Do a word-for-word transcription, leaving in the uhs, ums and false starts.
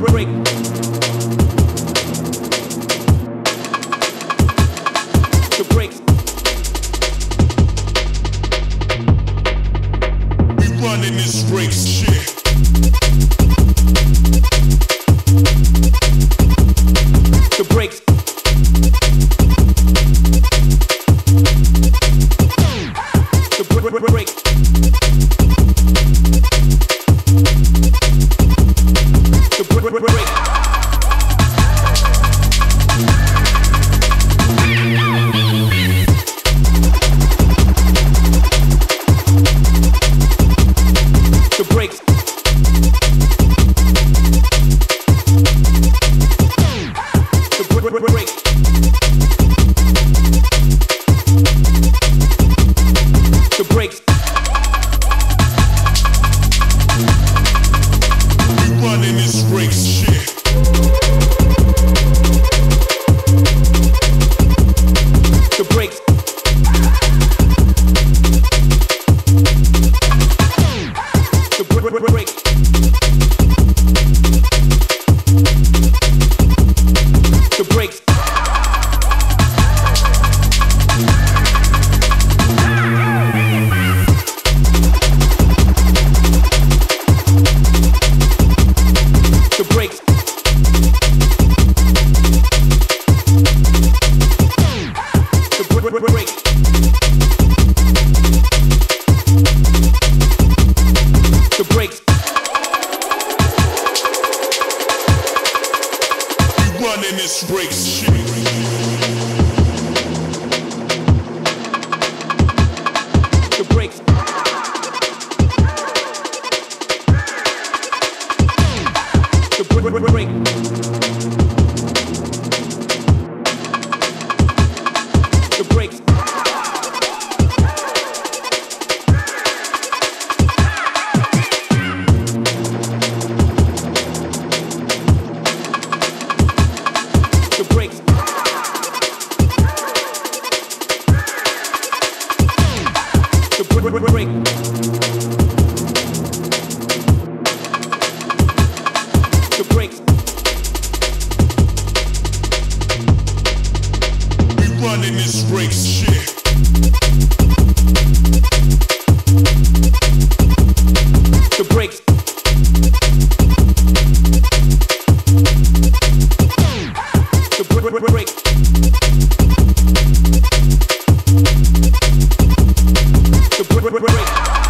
break. The breaks. We running this race shit. The breaks. Break.